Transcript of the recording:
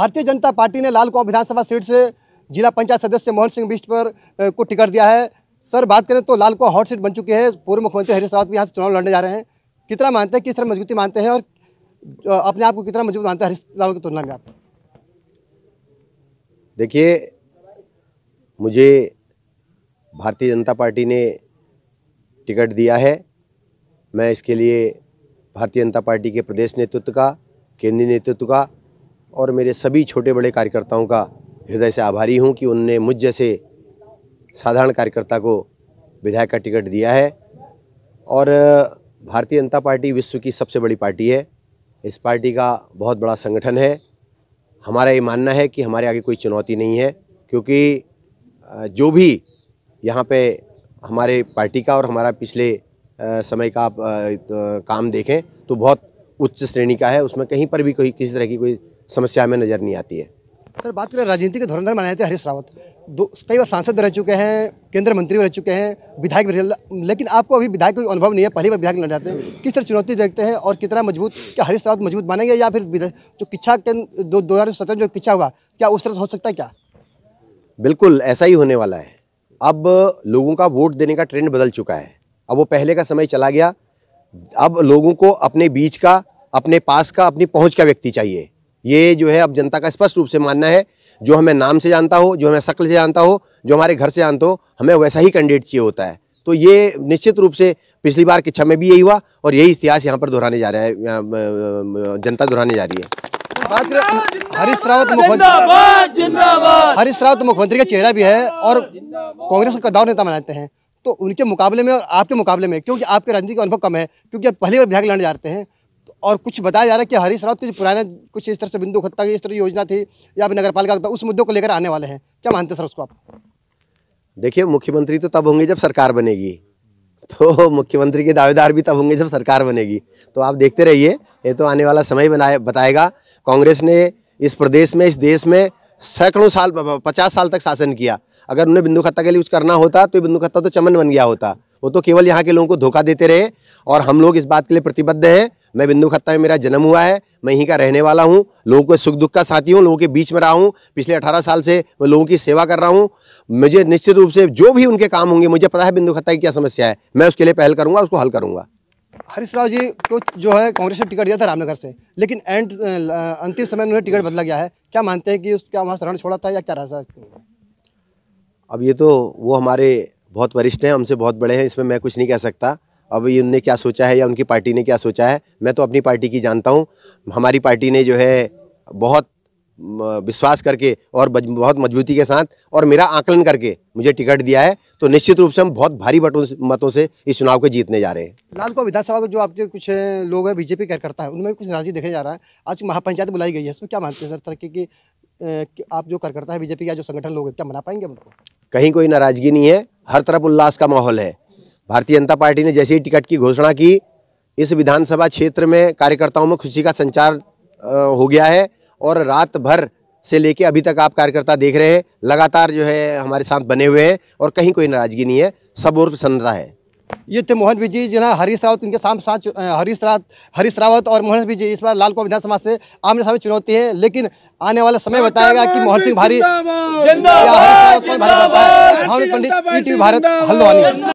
Bharatiya Janata party ने लालकुआं विधानसभा seat से जिला पंचायत सदस्य मोहन सिंह बिष्ट पर को टिकट दिया है। सर, बात करें तो लालकुआं हॉट सीट बन चुकी है, पूर्व मुख्यमंत्री हरीश रावत भी यहाँ से चुनाव लड़ने जा रहे हैं। कितना मानते हैं, किस तरह मजबूती मानते हैं और अपने आप को कितना मजबूत मानते हैं हरीश रावत की तुलना में आप? देखिए, मुझे भारतीय जनता पार्टी ने टिकट दिया है। मैं इसके लिए भारतीय जनता पार्टी के प्रदेश नेतृत्व का, केंद्रीय नेतृत्व का और मेरे सभी छोटे बड़े कार्यकर्ताओं का हृदय से आभारी हूं कि उनने मुझ जैसे साधारण कार्यकर्ता को विधायक का टिकट दिया है। और भारतीय जनता पार्टी विश्व की सबसे बड़ी पार्टी है। इस पार्टी का बहुत बड़ा संगठन है। हमारा ये मानना है कि हमारे आगे कोई चुनौती नहीं है, क्योंकि जो भी यहाँ पे हमारे पार्टी का और हमारा पिछले समय का काम देखें तो बहुत उच्च श्रेणी का है। उसमें कहीं पर भी कोई किसी तरह की कोई समस्या में नज़र नहीं आती है। सर, बात करें राजनीति के धुरंधर माने जाते हैं हरीश रावत, कई बार सांसद रह चुके हैं, केंद्रीय मंत्री रह चुके हैं, विधायक भी रहे, लेकिन आपको अभी विधायक कोई अनुभव नहीं है, पहली बार विधायक लड़ जाते हैं। किस तरह चुनौती देखते हैं और कितना मजबूत, क्या हरीश रावत मजबूत मानेंगे या फिर जो किच्छा के 2017 जो किच्छा हुआ, क्या उस तरह हो सकता है? क्या बिल्कुल ऐसा ही होने वाला है। अब लोगों का वोट देने का ट्रेंड बदल चुका है। अब वो पहले का समय चला गया। अब लोगों को अपने बीच का, अपने पास का, अपनी पहुंच का व्यक्ति चाहिए। ये जो है अब जनता का स्पष्ट रूप से मानना है, जो हमें नाम से जानता हो, जो हमें शक्ल से जानता हो, जो हमारे घर से जानता हो, हमें वैसा ही कैंडिडेट चाहिए होता है। तो ये निश्चित रूप से पिछली बार किच्छा में भी यही हुआ और यही इतिहास यहाँ पर दोहराने जा रहा है, जनता दोहराने जा रही है। हरीश रावत मुख्यमंत्री का चेहरा भी है और कांग्रेस का कद्दावर नेता मानते हैं, तो उनके मुकाबले में और आपके मुकाबले में, क्योंकि आपके राजनीति का अनुभव कम है, क्योंकि आप पहली बार विधायक लड़ने जाते हैं, और कुछ बताया जा रहा है कि हरीश रावत की पुराने कुछ इस तरह से बिंदु खत्ता की इस तरह योजना थी या फिर नगरपालिका का, उस मुद्दों को लेकर आने वाले हैं, क्या मानते हैं सर उसको आप? देखिए, मुख्यमंत्री तो तब होंगे जब सरकार बनेगी, तो मुख्यमंत्री के दावेदार भी तब होंगे जब सरकार बनेगी। तो आप देखते रहिए, ये तो आने वाला समय बताएगा। कांग्रेस ने इस प्रदेश में, इस देश में सैकड़ों साल, 50 साल तक शासन किया। अगर उन्हें बिंदु खत्ता के लिए कुछ करना होता तो बिंदु खत्ता तो चमन बन गया होता। वो तो केवल यहाँ के लोगों को धोखा देते रहे। और हम लोग इस बात के लिए प्रतिबद्ध हैं। मैं बिंदु खत्ता में मेरा जन्म हुआ है, मैं यहीं का रहने वाला हूँ, लोगों को सुख दुख का साथी हूँ, लोगों के बीच में रहा हूँ। पिछले 18 साल से मैं लोगों की सेवा कर रहा हूँ। मुझे निश्चित रूप से जो भी उनके काम होंगे, मुझे पता है बिंदु खत्ता की क्या समस्या है, मैं उसके लिए पहल करूँगा, उसको हल करूँगा। हरीश राव जी को जो है कांग्रेस ने टिकट दिया था रामनगर से, लेकिन अंतिम समय में उन्हें टिकट बदला गया है, क्या मानते हैं कि उसका वहाँ शरण छोड़ा था या क्या रहा? अब ये तो वो हमारे बहुत वरिष्ठ हैं, हमसे बहुत बड़े हैं, इसमें मैं कुछ नहीं कह सकता। अब ये उनने क्या सोचा है या उनकी पार्टी ने क्या सोचा है, मैं तो अपनी पार्टी की जानता हूँ। हमारी पार्टी ने जो है बहुत विश्वास करके और बहुत मजबूती के साथ और मेरा आकलन करके मुझे टिकट दिया है, तो निश्चित रूप से हम बहुत भारी मतों से इस चुनाव को जीतने जा रहे हैं। लालकुआं विधानसभा को जो आपके कुछ लोग हैं, बीजेपी कार्यकर्ता है, उनमें कुछ नाराजगी देखने जा रहा है। आज महापंचायत बुलाई गई है, इसमें क्या मानते हैं सर कि आप जो कार्यकर्ता है बीजेपी का, जो संगठन लोग हैं, क्या मना पाएंगे उनको? कहीं कोई नाराजगी नहीं है, हर तरफ उल्लास का माहौल है। भारतीय जनता पार्टी ने जैसे ही टिकट की घोषणा की, इस विधानसभा क्षेत्र में कार्यकर्ताओं में खुशी का संचार हो गया है। और रात भर से लेके अभी तक आप कार्यकर्ता देख रहे हैं, लगातार जो है हमारे साथ बने हुए हैं और कहीं कोई नाराजगी नहीं है, सब और प्रसन्नता है। ये थे मोहन बिष्ट जी, जिन्हें हरीश रावत उनके साथ हरीश रावत और मोहन बिष्ट जी इस बार लालकुआं विधानसभा से आमने सामने चुनौती है, लेकिन आने वाला समय बताएगा कि मोहन सिंह भारी या हरीश रावत। भावनीत पंडित, ईटीवी भारत, हल्द्वानी।